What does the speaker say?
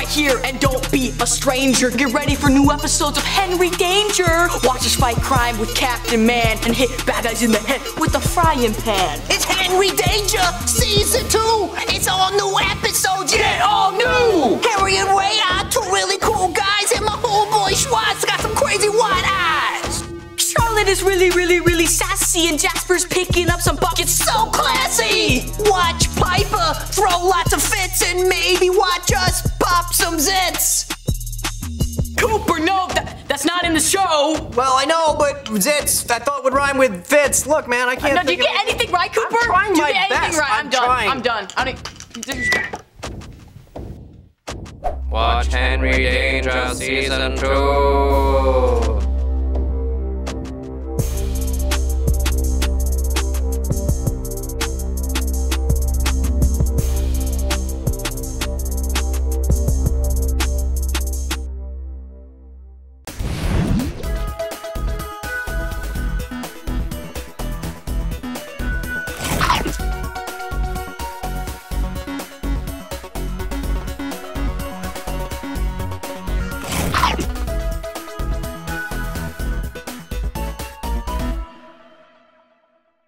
right here, and don't be a stranger. Get ready for new episodes of Henry Danger. Watch us fight crime with Captain Man and hit bad guys in the head with a frying pan. It's Henry Danger Season 2. It's all new episodes. Yeah, all new. Henry and Ray are two really cool guys, and my homeboy Schwartz got some crazy wide eyes. Charlotte is really sassy, and Jasper's picking up some buckets so classy. Watch Piper throw lots of fits, and maybe watch us pop some zits. Cooper, no, that's not in the show. Well, I know, but zits, I thought would rhyme with fits. Look, man, I can't. No, do you get anything right, Cooper? I'm trying my best. Do you get anything right? I'm done. Watch Henry Danger Season 2.